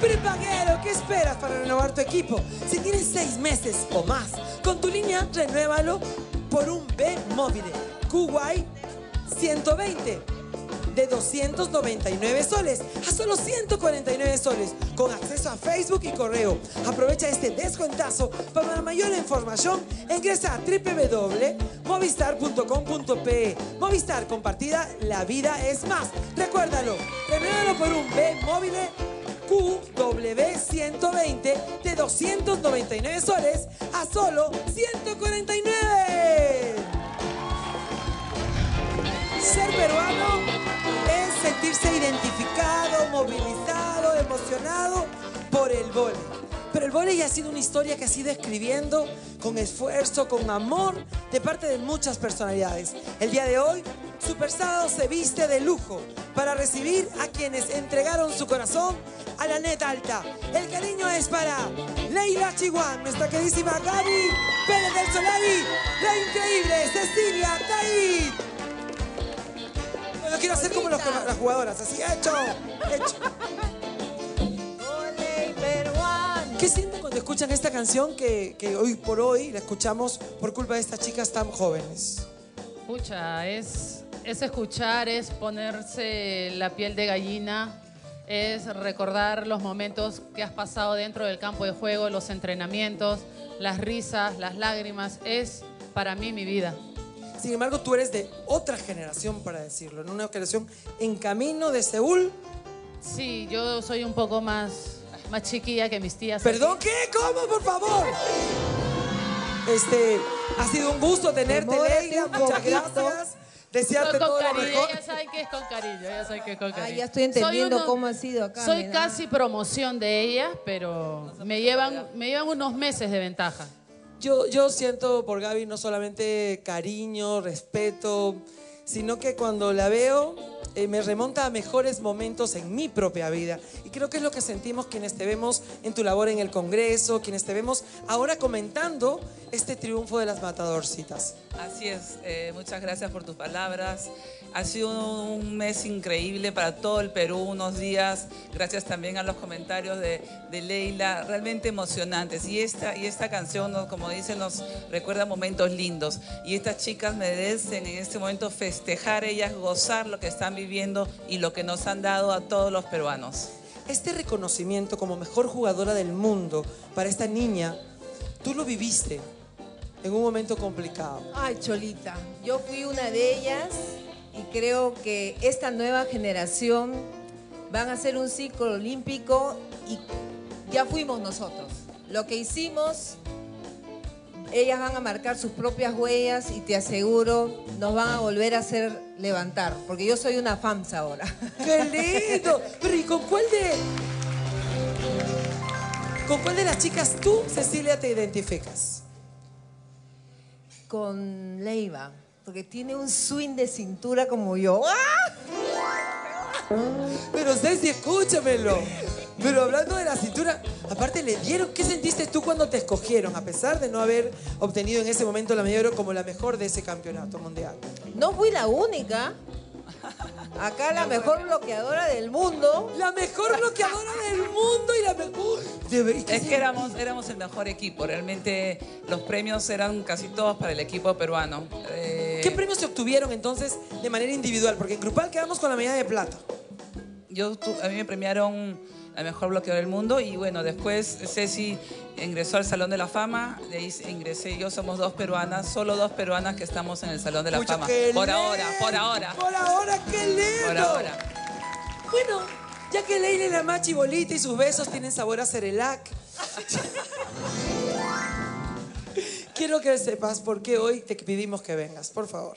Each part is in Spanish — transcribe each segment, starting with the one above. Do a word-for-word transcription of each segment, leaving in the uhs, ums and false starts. Prepaguero, ¿qué esperas para renovar tu equipo? Si tienes seis meses o más, con tu línea, renuévalo por un B móvil. Kuwai ciento veinte, de doscientos noventa y nueve soles a solo ciento cuarenta y nueve soles, con acceso a Facebook y correo. Aprovecha este descuentazo. Para mayor información, ingresa a w w w punto movistar punto com punto p e. Movistar, compartida, la vida es más. Recuérdalo, renuévalo por un B móvil Q W ciento veinte de doscientos noventa y nueve soles a solo ciento cuarenta y nueve. Ser peruano es sentirse identificado, movilizado, emocionado por el vóley. Pero el vóley ya ha sido una historia que ha sido escribiendo con esfuerzo, con amor, de parte de muchas personalidades. El día de hoy, Súper Sábado se viste de lujo para recibir a quienes entregaron su corazón a la net alta. El cariño es para Leyla Chihuán, nuestra queridísima Gaby Pérez del Solar, la increíble Cecilia Tait. Bueno, quiero hacer como los, las jugadoras, así, hecho, hecho. ¿Qué sienten cuando escuchan esta canción que, que hoy por hoy la escuchamos por culpa de estas chicas tan jóvenes? Pucha, es, es escuchar, es ponerse la piel de gallina, es recordar los momentos que has pasado dentro del campo de juego, los entrenamientos, las risas, las lágrimas. Es para mí mi vida. Sin embargo, tú eres de otra generación, para decirlo, ¿no? Una generación en camino de Seúl. Sí, yo soy un poco más, más chiquilla que mis tías. ¿Perdón aquí? ¿Qué? ¿Cómo? Por favor. Este, ha sido un gusto tenerte, Leyla, muchas gracias. Desearte todo cariño, lo mejor. Ya sabes que es con cariño, ya sabes que es con cariño. Ah, ya estoy entendiendo uno, cómo ha sido acá. Soy casi promoción de ella, pero me llevan, me llevan unos meses de ventaja. Yo, yo siento por Gaby no solamente cariño, respeto, sino que cuando la veo eh, me remonta a mejores momentos en mi propia vida. Y creo que es lo que sentimos quienes te vemos en tu labor en el Congreso, quienes te vemos ahora comentando este triunfo de las matadorcitas. Así es, eh, muchas gracias por tus palabras. Ha sido un mes increíble para todo el Perú, unos días, gracias también a los comentarios de, de Leyla, realmente emocionantes. Y esta, y esta canción, como dicen, nos recuerda momentos lindos. Y estas chicas merecen en este momento festejar ellas, gozar lo que están viviendo y lo que nos han dado a todos los peruanos. Este reconocimiento como mejor jugadora del mundo para esta niña, tú lo viviste en un momento complicado. Ay, Cholita, yo fui una de ellas. Y creo que esta nueva generación van a hacer un ciclo olímpico y ya fuimos nosotros. Lo que hicimos, ellas van a marcar sus propias huellas y te aseguro, nos van a volver a hacer levantar. Porque yo soy una fans ahora. ¡Qué lindo! Pero ¿y con cuál de, con cuál de las chicas tú, Cecilia, te identificas? Con Leyva. Porque tiene un swing de cintura como yo. ¡Ah! Pero Ceci, escúchamelo. Pero hablando de la cintura, aparte le dieron, ¿qué sentiste tú cuando te escogieron? A pesar de no haber obtenido en ese momento la medalla como la mejor de ese campeonato mundial. No fui la única. Acá la mejor bloqueadora del mundo. La mejor bloqueadora del mundo y la mejor... Es que éramos, éramos el mejor equipo. Realmente los premios eran casi todos para el equipo peruano. Eh... ¿Qué premios se obtuvieron entonces de manera individual? Porque en grupal quedamos con la medalla de plata. Yo, tu, a mí me premiaron la mejor bloqueadora del mundo y bueno, después Ceci ingresó al Salón de la Fama, de ahí ingresé yo, somos dos peruanas, solo dos peruanas que estamos en el Salón de la Mucho Fama. Por lindo, ahora, por ahora. Por ahora, qué lindo. Por ahora. Bueno, ya que Leyla la más chibolita y sus besos tienen sabor a cerelac, quiero que sepas por qué hoy te pedimos que vengas, por favor.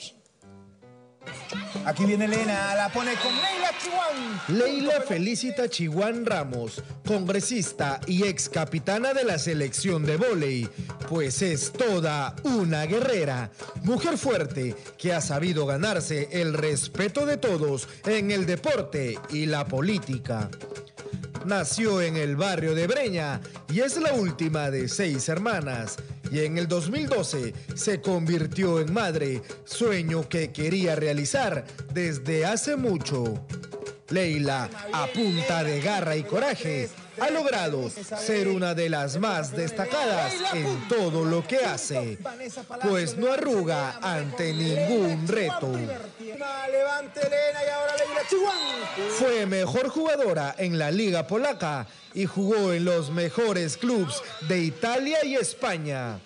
Aquí viene Elena, la pone con Leyla Chihuán. Leyla felicita a Chihuán Ramos, congresista y ex capitana de la selección de vóley, pues es toda una guerrera, mujer fuerte que ha sabido ganarse el respeto de todos en el deporte y la política. Nació en el barrio de Breña y es la última de seis hermanas. Y en el dos mil doce se convirtió en madre, sueño que quería realizar desde hace mucho. Leyla, a punta de garra y coraje, ha logrado ser una de las más destacadas en todo lo que hace, pues no arruga ante ningún reto. Fue mejor jugadora en la Liga Polaca y jugó en los mejores clubes de Italia y España.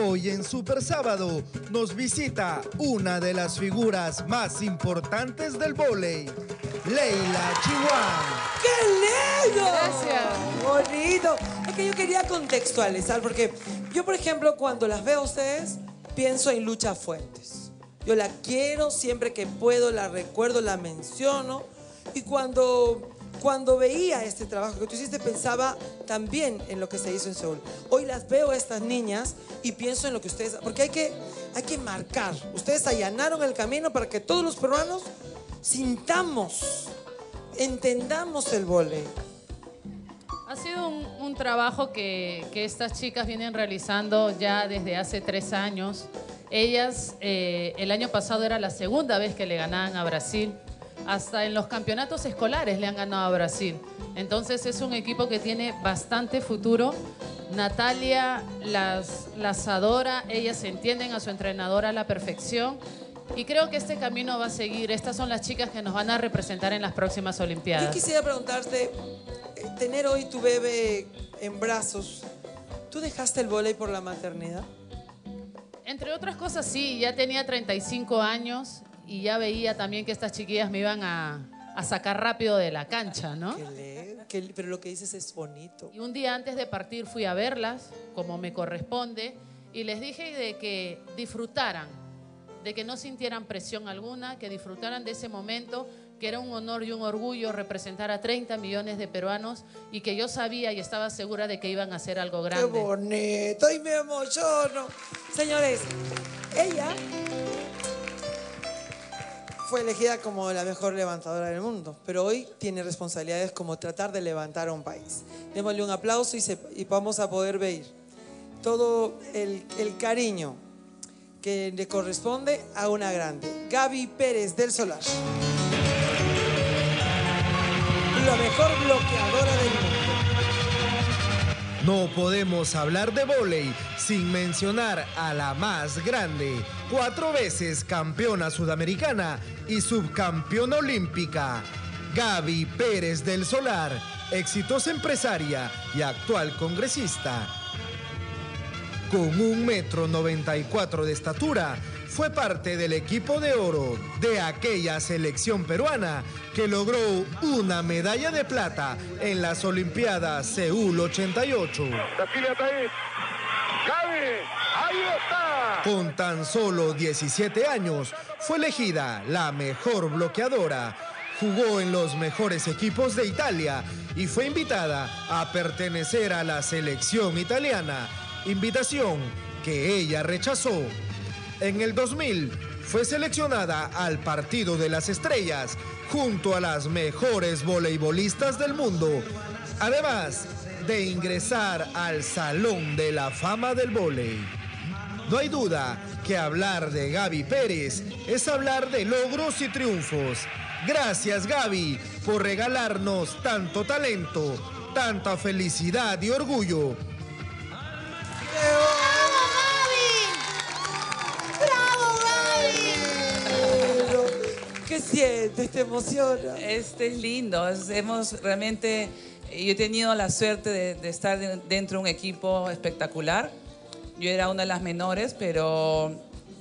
Hoy en Súper Sábado nos visita una de las figuras más importantes del vóley, Leyla Chihuán. ¡Qué lindo! Gracias. Bonito. Es que yo quería contextualizar, porque yo, por ejemplo, cuando las veo a ustedes, pienso en Lucha Fuentes. Yo la quiero siempre que puedo, la recuerdo, la menciono. Y cuando... Cuando veía este trabajo que tú hiciste, pensaba también en lo que se hizo en Seúl. Hoy las veo a estas niñas y pienso en lo que ustedes... Porque hay que, hay que marcar. Ustedes allanaron el camino para que todos los peruanos sintamos, entendamos el vóley. Ha sido un, un trabajo que, que estas chicas vienen realizando ya desde hace tres años. Ellas, eh, el año pasado era la segunda vez que le ganaban a Brasil. Hasta en los campeonatos escolares le han ganado a Brasil. Entonces es un equipo que tiene bastante futuro. Natalia las, las adora, ellas entienden a su entrenadora a la perfección. Y creo que este camino va a seguir. Estas son las chicas que nos van a representar en las próximas Olimpiadas. Yo quisiera preguntarte, tener hoy tu bebé en brazos, ¿tú dejaste el vóley por la maternidad? Entre otras cosas, sí. Ya tenía treinta y cinco años. Y ya veía también que estas chiquillas me iban a, a sacar rápido de la cancha, ¿no? Qué le, qué, pero lo que dices es bonito. Y un día antes de partir fui a verlas, como me corresponde, y les dije de que disfrutaran, de que no sintieran presión alguna, que disfrutaran de ese momento, que era un honor y un orgullo representar a treinta millones de peruanos y que yo sabía y estaba segura de que iban a hacer algo grande. ¡Qué bonito! ¡Y me emociono! Señores, ella... fue elegida como la mejor levantadora del mundo, pero hoy tiene responsabilidades como tratar de levantar a un país. Démosle un aplauso y, se, y vamos a poder ver todo el, el cariño que le corresponde a una grande, Gaby Pérez del Solar, la mejor bloqueadora del mundo. No podemos hablar de vóley sin mencionar a la más grande, cuatro veces campeona sudamericana y subcampeona olímpica, Gaby Pérez del Solar, exitosa empresaria y actual congresista. Con un metro noventa y cuatro de estatura, fue parte del equipo de oro de aquella selección peruana que logró una medalla de plata en las Olimpiadas Seúl ochenta y ocho. Cecilia Tait, Gaby, ahí está. Con tan solo diecisiete años fue elegida la mejor bloqueadora, jugó en los mejores equipos de Italia y fue invitada a pertenecer a la selección italiana, invitación que ella rechazó. En el dos mil fue seleccionada al Partido de las Estrellas junto a las mejores voleibolistas del mundo, además de ingresar al Salón de la Fama del Vóley. No hay duda que hablar de Gaby Pérez es hablar de logros y triunfos. Gracias, Gaby, por regalarnos tanto talento, tanta felicidad y orgullo. ¿Qué sientes? ¿Te emociona? Este es lindo. Hemos realmente... Yo he tenido la suerte de, de estar dentro de un equipo espectacular. Yo era una de las menores, pero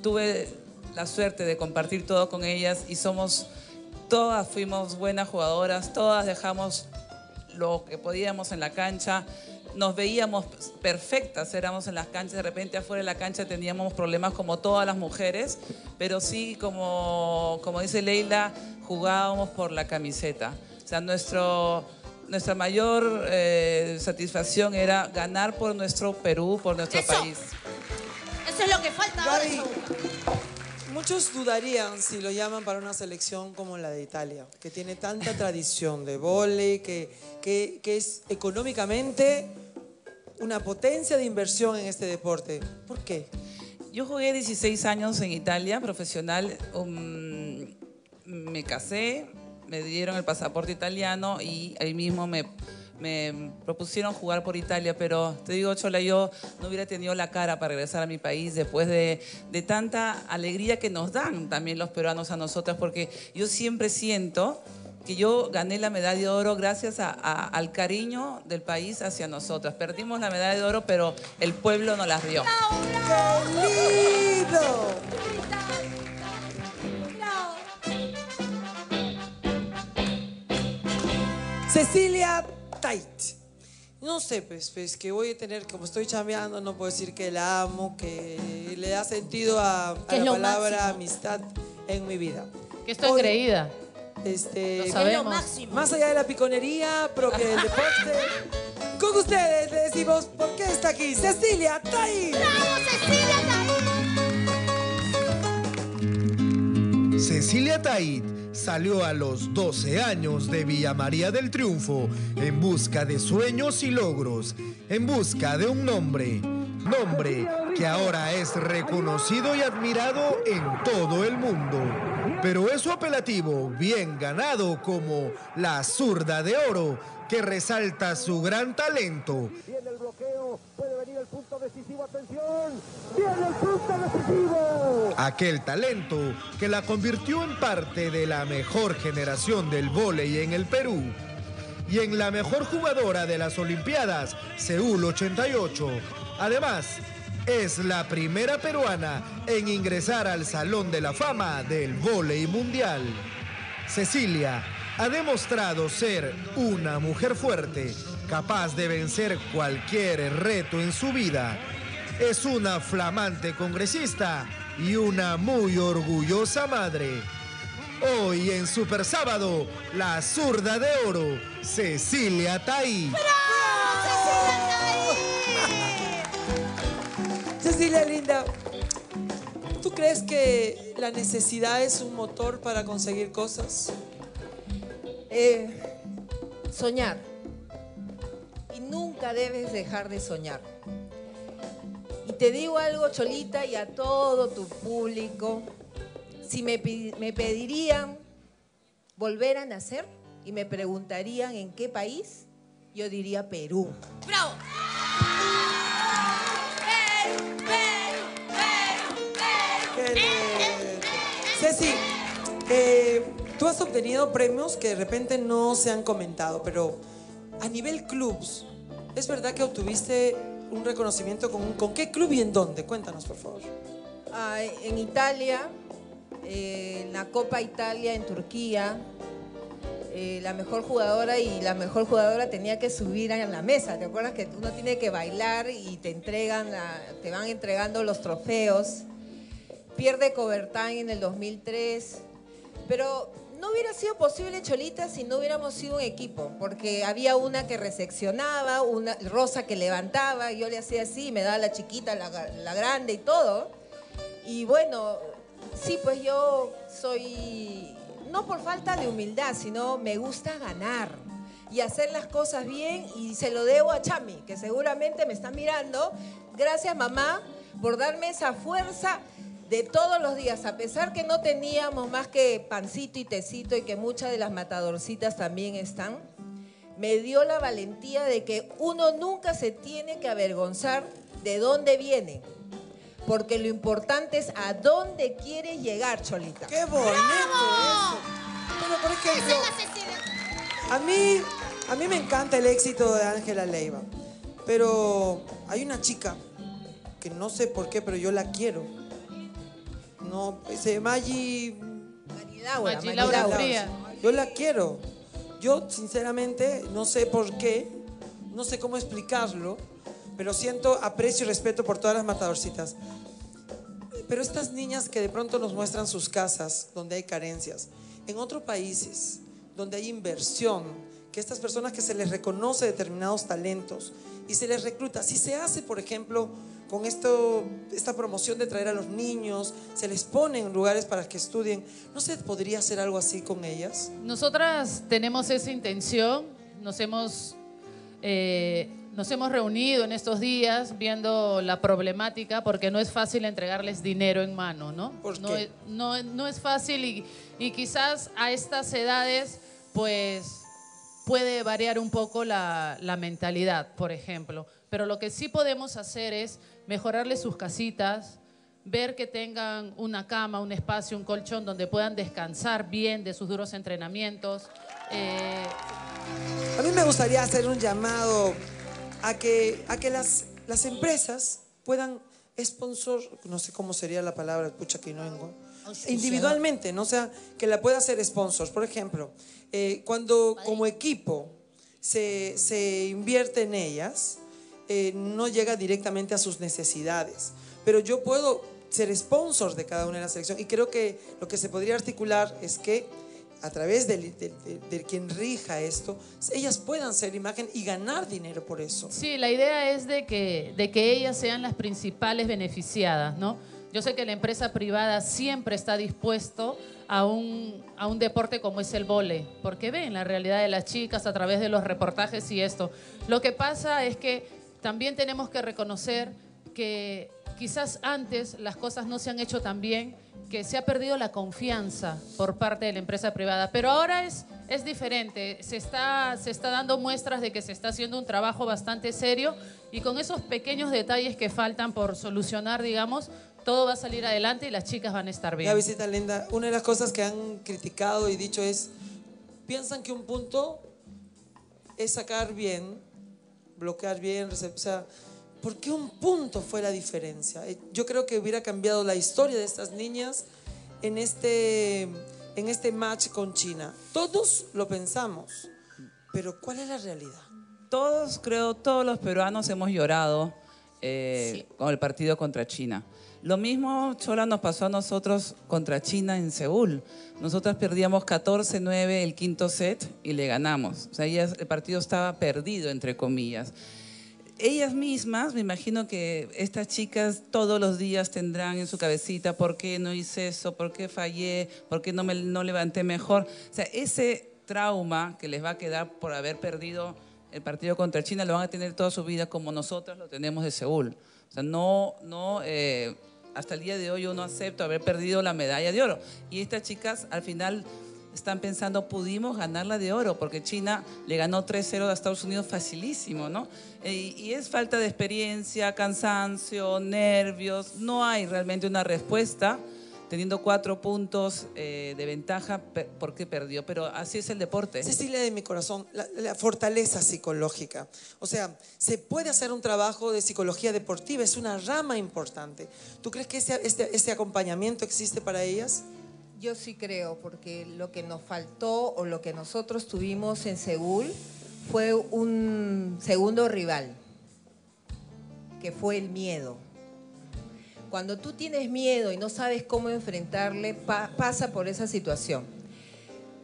tuve la suerte de compartir todo con ellas y somos... Todas fuimos buenas jugadoras, todas dejamos lo que podíamos en la cancha. Nos veíamos perfectas, éramos en las canchas, de repente afuera de la cancha teníamos problemas como todas las mujeres, pero sí, como, como dice Leyla, jugábamos por la camiseta. O sea, nuestro, nuestra mayor eh, satisfacción era ganar por nuestro Perú, por nuestro eso, país. Eso es lo que falta ahora. Muchos dudarían si lo llaman para una selección como la de Italia, que tiene tanta tradición de vóley, que, que, que es económicamente una potencia de inversión en este deporte. ¿Por qué? Yo jugué dieciséis años en Italia, profesional. Um, me casé, me dieron el pasaporte italiano y ahí mismo me, me propusieron jugar por Italia, pero te digo, Chola, yo no hubiera tenido la cara para regresar a mi país después de, de tanta alegría que nos dan también los peruanos a nosotras, porque yo siempre siento que yo gané la medalla de oro gracias a, a, al cariño del país hacia nosotras. Perdimos la medalla de oro, pero el pueblo nos las dio. ¡Laura! ¡Qué lindo! Cecilia Tait. No sé, pues, pues, que voy a tener, como estoy chambeando, no puedo decir que la amo, que le da sentido a, a la palabra máximo? amistad en mi vida. Que estoy Hoy, creída. Este, lo sabemos. Lo máximo. Más allá de la piconería, pero que el deporte. Con ustedes le decimos por qué está aquí Cecilia Tait. ¡Bravo, Cecilia Tait! Cecilia Tait salió a los doce años de Villa María del Triunfo en busca de sueños y logros, en busca de un nombre. Nombre que ahora es reconocido y admirado en todo el mundo. Pero es su apelativo bien ganado como la zurda de oro, que resalta su gran talento. Viene el bloqueo, puede venir el punto decisivo, atención, viene el punto decisivo. Aquel talento que la convirtió en parte de la mejor generación del vóley en el Perú y en la mejor jugadora de las Olimpiadas, Seúl ochenta y ocho. Además, es la primera peruana en ingresar al Salón de la Fama del Vóley Mundial. Cecilia ha demostrado ser una mujer fuerte, capaz de vencer cualquier reto en su vida. Es una flamante congresista y una muy orgullosa madre. Hoy en Súper Sábado, la zurda de oro, Cecilia Tait. Cecilia linda, ¿tú crees que la necesidad es un motor para conseguir cosas? Eh, soñar. Y nunca debes dejar de soñar. Y te digo algo, Cholita, y a todo tu público. Si me, me pedirían volver a nacer y me preguntarían en qué país, yo diría Perú. ¡Bravo! Ceci, eh, tú has obtenido premios que de repente no se han comentado, pero a nivel clubs, ¿es verdad que obtuviste un reconocimiento con, con qué club y en dónde? Cuéntanos, por favor. Ah, en Italia, eh, en la Copa Italia, en Turquía, eh, la mejor jugadora y la mejor jugadora tenía que subir a la mesa. ¿Te acuerdas que uno tiene que bailar y te, entregan la, te van entregando los trofeos? Pierde Cobertán en el dos mil tres, pero no hubiera sido posible, Cholita, si no hubiéramos sido un equipo, porque había una que reseccionaba, una Rosa que levantaba, yo le hacía así, me daba la chiquita, la, la grande y todo. Y bueno, sí, pues yo soy, no por falta de humildad, sino me gusta ganar y hacer las cosas bien, y se lo debo a Chami, que seguramente me está mirando. Gracias, mamá, por darme esa fuerza de todos los días, a pesar que no teníamos más que pancito y tecito y que muchas de las matadorcitas también están, me dio la valentía de que uno nunca se tiene que avergonzar de dónde viene, porque lo importante es a dónde quieres llegar, Cholita. ¡Qué bonito eso! Pero por ejemplo, a mí, a mí me encanta el éxito de Ángela Leyva, pero hay una chica que no sé por qué, pero yo la quiero. No, ese Maggy... Maggy Laura, Maggy Laura Frías. Yo la quiero. Yo, sinceramente, no sé por qué, no sé cómo explicarlo, pero siento aprecio y respeto por todas las matadorcitas. Pero estas niñas que de pronto nos muestran sus casas, donde hay carencias, en otros países, donde hay inversión, que estas personas que se les reconoce determinados talentos y se les recluta, si se hace, por ejemplo, con esto, esta promoción de traer a los niños, se les pone en lugares para que estudien, ¿no se podría hacer algo así con ellas? Nosotras tenemos esa intención, nos hemos, eh, nos hemos reunido en estos días viendo la problemática, porque no es fácil entregarles dinero en mano, ¿no? ¿Por qué? No, no, no es fácil y, y quizás a estas edades, pues... puede variar un poco la, la mentalidad, por ejemplo. Pero lo que sí podemos hacer es mejorarles sus casitas, ver que tengan una cama, un espacio, un colchón donde puedan descansar bien de sus duros entrenamientos. Eh... A mí me gustaría hacer un llamado a que, a que las, las empresas puedan sponsor, no sé cómo sería la palabra, pucha que no vengo, individualmente, ¿no? O sea, que la pueda hacer sponsors. Por ejemplo, eh, cuando como equipo se, se invierte en ellas, eh, no llega directamente a sus necesidades. Pero yo puedo ser sponsor de cada una de las selecciones y creo que lo que se podría articular es que a través de, de, de, de quien rija esto, ellas puedan ser imagen y ganar dinero por eso. Sí, la idea es de que, de que ellas sean las principales beneficiadas, ¿no? Yo sé que la empresa privada siempre está dispuesto a un, a un deporte como es el vóley, porque ven la realidad de las chicas a través de los reportajes y esto. Lo que pasa es que también tenemos que reconocer que quizás antes las cosas no se han hecho tan bien, que se ha perdido la confianza por parte de la empresa privada, pero ahora es, es diferente, se está, se está dando muestras de que se está haciendo un trabajo bastante serio y con esos pequeños detalles que faltan por solucionar, digamos, todo va a salir adelante y las chicas van a estar bien. La visita linda, una de las cosas que han criticado y dicho es, piensan que un punto es sacar bien, bloquear bien, o sea, ¿por qué un punto fue la diferencia? Yo creo que hubiera cambiado la historia de estas niñas en este, en este match con China. Todos lo pensamos, pero ¿cuál es la realidad? Todos, creo, todos los peruanos hemos llorado eh, sí. con el partido contra China. Lo mismo, Chola, nos pasó a nosotros contra China en Seúl. Nosotras perdíamos catorce nueve el quinto set y le ganamos. O sea, ya el partido estaba perdido, entre comillas. Ellas mismas, me imagino que estas chicas todos los días tendrán en su cabecita por qué no hice eso, por qué fallé, por qué no me no levanté mejor. O sea, ese trauma que les va a quedar por haber perdido el partido contra China lo van a tener toda su vida como nosotros lo tenemos de Seúl. O sea, no, no eh, hasta el día de hoy yo no acepto haber perdido la medalla de oro. Y estas chicas al final están pensando, pudimos ganarla de oro, porque China le ganó tres cero a Estados Unidos facilísimo, ¿no? E y es falta de experiencia, cansancio, nervios, no hay realmente una respuesta, teniendo cuatro puntos eh, de ventaja, porque perdió, pero así es el deporte. Cecilia de mi corazón, la, la fortaleza psicológica, o sea, se puede hacer un trabajo de psicología deportiva, es una rama importante. ¿Tú crees que ese, este, ese acompañamiento existe para ellas? Yo sí creo, porque lo que nos faltó o lo que nosotros tuvimos en Seúl fue un segundo rival, que fue el miedo. Cuando tú tienes miedo y no sabes cómo enfrentarle, pa- pasa por esa situación.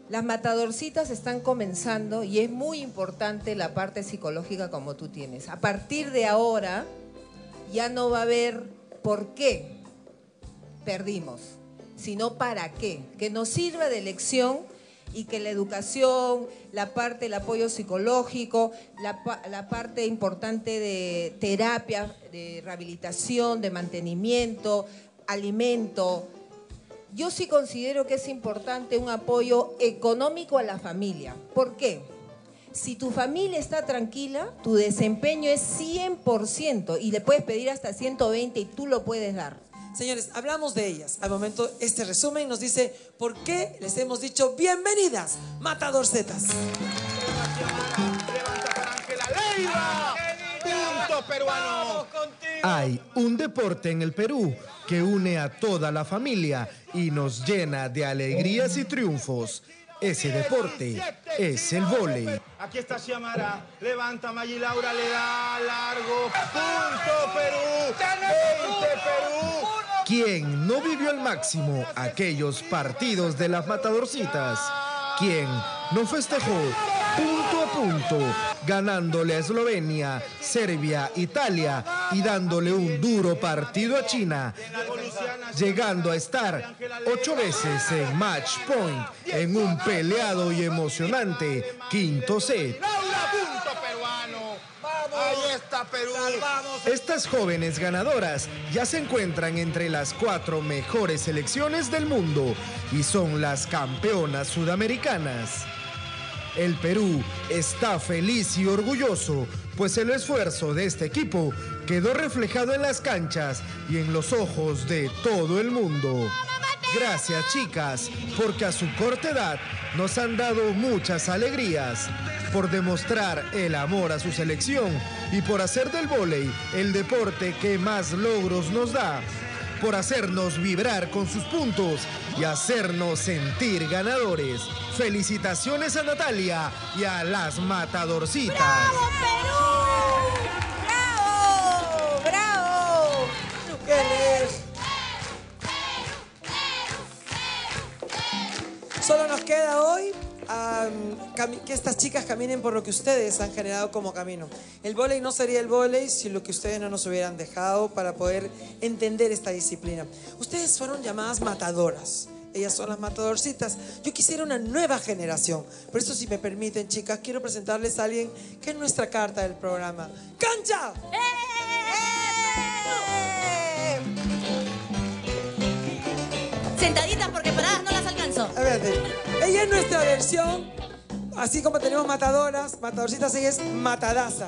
Las matadorcitas están comenzando y es muy importante la parte psicológica como tú tienes. A partir de ahora ya no va a haber por qué perdimos, sino para qué, que nos sirva de lección y que la educación, la parte del apoyo psicológico, la, la parte importante de terapia, de rehabilitación, de mantenimiento, alimento. Yo sí considero que es importante un apoyo económico a la familia. ¿Por qué? Si tu familia está tranquila, tu desempeño es cien por ciento y le puedes pedir hasta ciento veinte y tú lo puedes dar. Señores, hablamos de ellas. Al momento, este resumen nos dice por qué les hemos dicho bienvenidas, matadorcetas. Levanta para Ángela Leyva. Punto peruano. Hay un deporte en el Perú que une a toda la familia y nos llena de alegrías y triunfos. Ese deporte es el vóley. Aquí está Shiamara, levanta Maggy Laura, le da largo. Punto Perú, veinte Perú. ¿Quién no vivió al máximo aquellos partidos de las matadorcitas? ¿Quién no festejó punto a punto, ganándole a Eslovenia, Serbia, Italia y dándole un duro partido a China, llegando a estar ocho veces en match point en un peleado y emocionante quinto set? Estas jóvenes ganadoras ya se encuentran entre las cuatro mejores selecciones del mundo y son las campeonas sudamericanas. El Perú está feliz y orgulloso, pues el esfuerzo de este equipo quedó reflejado en las canchas y en los ojos de todo el mundo. Gracias, chicas, porque a su corta edad nos han dado muchas alegrías por demostrar el amor a su selección y por hacer del vóley el deporte que más logros nos da, por hacernos vibrar con sus puntos y hacernos sentir ganadores. Felicitaciones a Natalia y a las matadorcitas. ¡Bravo, Perú! ¡Bravo! ¡Bravo! ¿Qué eres? Solo nos queda hoy um, que estas chicas caminen por lo que ustedes han generado como camino. El vóley no sería el vóley si lo que ustedes no nos hubieran dejado para poder entender esta disciplina. Ustedes fueron llamadas matadoras. Ellas son las matadorcitas. Yo quisiera una nueva generación. Por eso, si me permiten, chicas, quiero presentarles a alguien que es nuestra carta del programa. ¡Cancha! ¡Eh! ¡Eh! Sentaditas porque paradas no las alcanzo. A ver, ella es nuestra versión, así como tenemos matadoras, matadorcitas, ella es matadaza.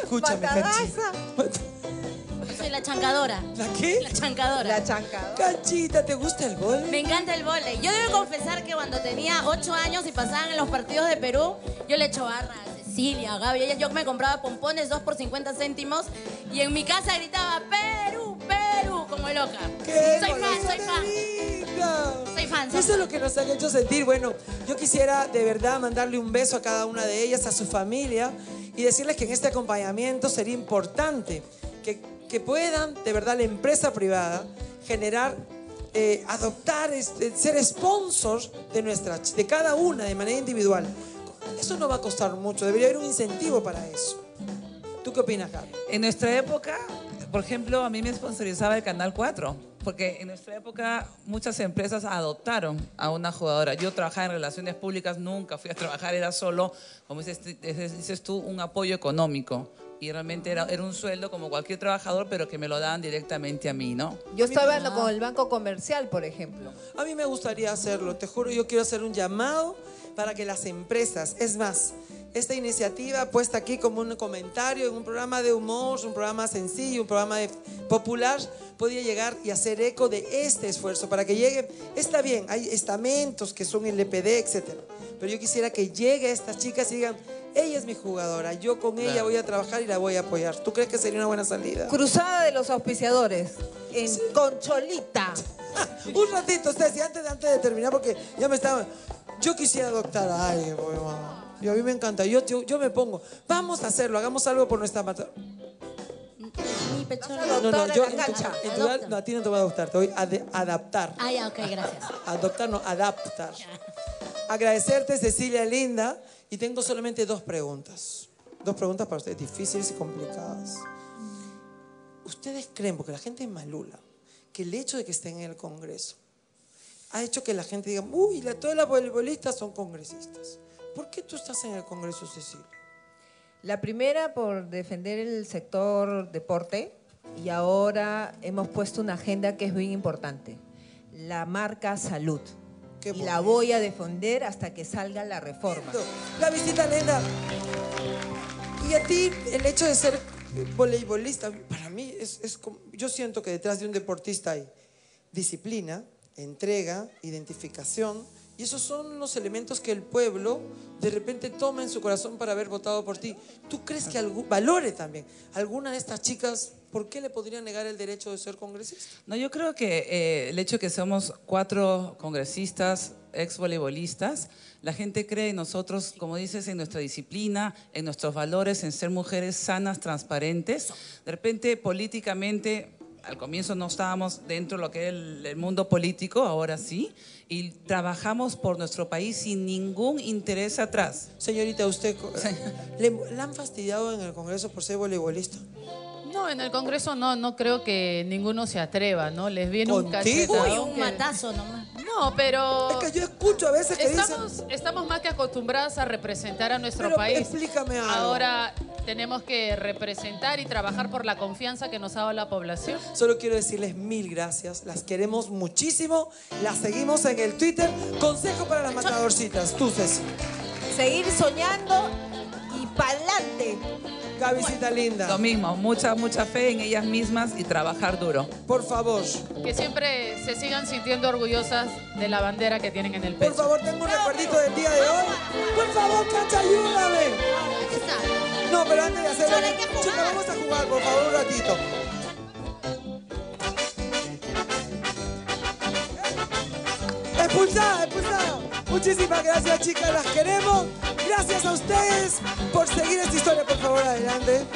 Escúchame, matadaza. Canchita. Yo soy la chancadora. ¿La qué? La chancadora. La chancadora. Canchita, ¿te gusta el vóley? Me encanta el vóley. Yo debo confesar que cuando tenía ocho años y pasaban en los partidos de Perú, yo le echo barra a Cecilia, a Gaby. Yo me compraba pompones, dos por cincuenta céntimos, y en mi casa gritaba ¡Perú, Perú! Como loca. ¿Qué? Soy fan, soy fan. Soy fan. Eso es lo que nos han hecho sentir. Bueno, yo quisiera de verdad mandarle un beso a cada una de ellas, a su familia, y decirles que en este acompañamiento sería importante que, que puedan, de verdad, la empresa privada generar, eh, adoptar, este, ser sponsors de, nuestra, de cada una de manera individual. Eso no va a costar mucho, debería haber un incentivo para eso. ¿Tú qué opinas, Gaby? En nuestra época, por ejemplo, a mí me sponsorizaba el Canal cuatro, porque en nuestra época muchas empresas adoptaron a una jugadora. Yo trabajaba en relaciones públicas, nunca fui a trabajar, era solo, como dices, dices tú, un apoyo económico. Y realmente era, era un sueldo como cualquier trabajador, pero que me lo daban directamente a mí, ¿no? Yo estaba ah. con el Banco Comercial, por ejemplo. A mí me gustaría hacerlo, te juro, yo quiero hacer un llamado para que las empresas, es más, esta iniciativa puesta aquí como un comentario, en un programa de humor, un programa sencillo, un programa de popular, podría llegar y hacer eco de este esfuerzo para que llegue. Está bien, hay estamentos que son el E P D, etcétera. Pero yo quisiera que llegue a estas chicas y digan, ella es mi jugadora, yo con ella claro. voy a trabajar y la voy a apoyar. ¿Tú crees que sería una buena salida? Cruzada de los auspiciadores, en sí. Concholita. Un ratito, ustedes, y antes, antes de terminar, porque ya me estaban... Yo quisiera adoptar a alguien, mamá. Y a mí me encanta, yo, yo, yo me pongo, vamos a hacerlo, hagamos algo por nuestra matadora. Mi pechona. No, no, yo en tu, en tu, en tu, no, a ti no te voy a adoptar, te voy a ad, adaptar. Ah, ya, ok, gracias. Adoptar, no, adaptar. Agradecerte, Cecilia, linda. Y tengo solamente dos preguntas. Dos preguntas para ustedes, difíciles y complicadas. ¿Ustedes creen, porque la gente es malula, que el hecho de que estén en el Congreso ha hecho que la gente diga, uy, la, todas las voleibolistas son congresistas? ¿Por qué tú estás en el Congreso, Cecilia? La primera, por defender el sector deporte, y ahora hemos puesto una agenda que es bien importante, la marca salud. Qué y la voy a defender hasta que salga la reforma. La visita, Leyla. Y a ti, el hecho de ser voleibolista, para mí, es, es como, yo siento que detrás de un deportista hay disciplina, entrega, identificación. Y esos son los elementos que el pueblo de repente toma en su corazón para haber votado por ti. ¿Tú crees que algún, valore también alguna de estas chicas? ¿Por qué le podría negar el derecho de ser congresista? No, yo creo que eh, el hecho de que somos cuatro congresistas, ex voleibolistas, la gente cree en nosotros, como dices, en nuestra disciplina, en nuestros valores, en ser mujeres sanas, transparentes. De repente, políticamente... Al comienzo no estábamos dentro de lo que era el, el mundo político, ahora sí, y trabajamos por nuestro país sin ningún interés atrás. Señorita, ¿usted sí. ¿le, ¿la han fastidiado en el Congreso por ser voleibolista? No, en el Congreso no, no creo que ninguno se atreva, ¿no? Les viene ¿Contigo? Un cachetado. Uy, un que... matazo nomás. No, pero... Es que yo escucho a veces que estamos, dicen... Estamos más que acostumbradas a representar a nuestro pero país. Explícame algo. Ahora... tenemos que representar y trabajar por la confianza que nos ha dado la población. Solo quiero decirles mil gracias. Las queremos muchísimo. Las seguimos en el Twitter. Consejo para las matadorcitas. Tú, Ceci. Seguir soñando y pa'lante. Gabycita linda. Lo mismo, mucha, mucha fe en ellas mismas y trabajar duro. Por favor. Que siempre se sigan sintiendo orgullosas de la bandera que tienen en el pecho. Por favor, tengo un recuerdito del día de hoy. Por favor, Cacha, ayúdame. No, pero antes de hacerlo, chicas, vamos a jugar, por favor, un ratito. Expulsada, expulsada. Muchísimas gracias, chicas, las queremos. Gracias a ustedes por seguir esta historia. Por favor, adelante.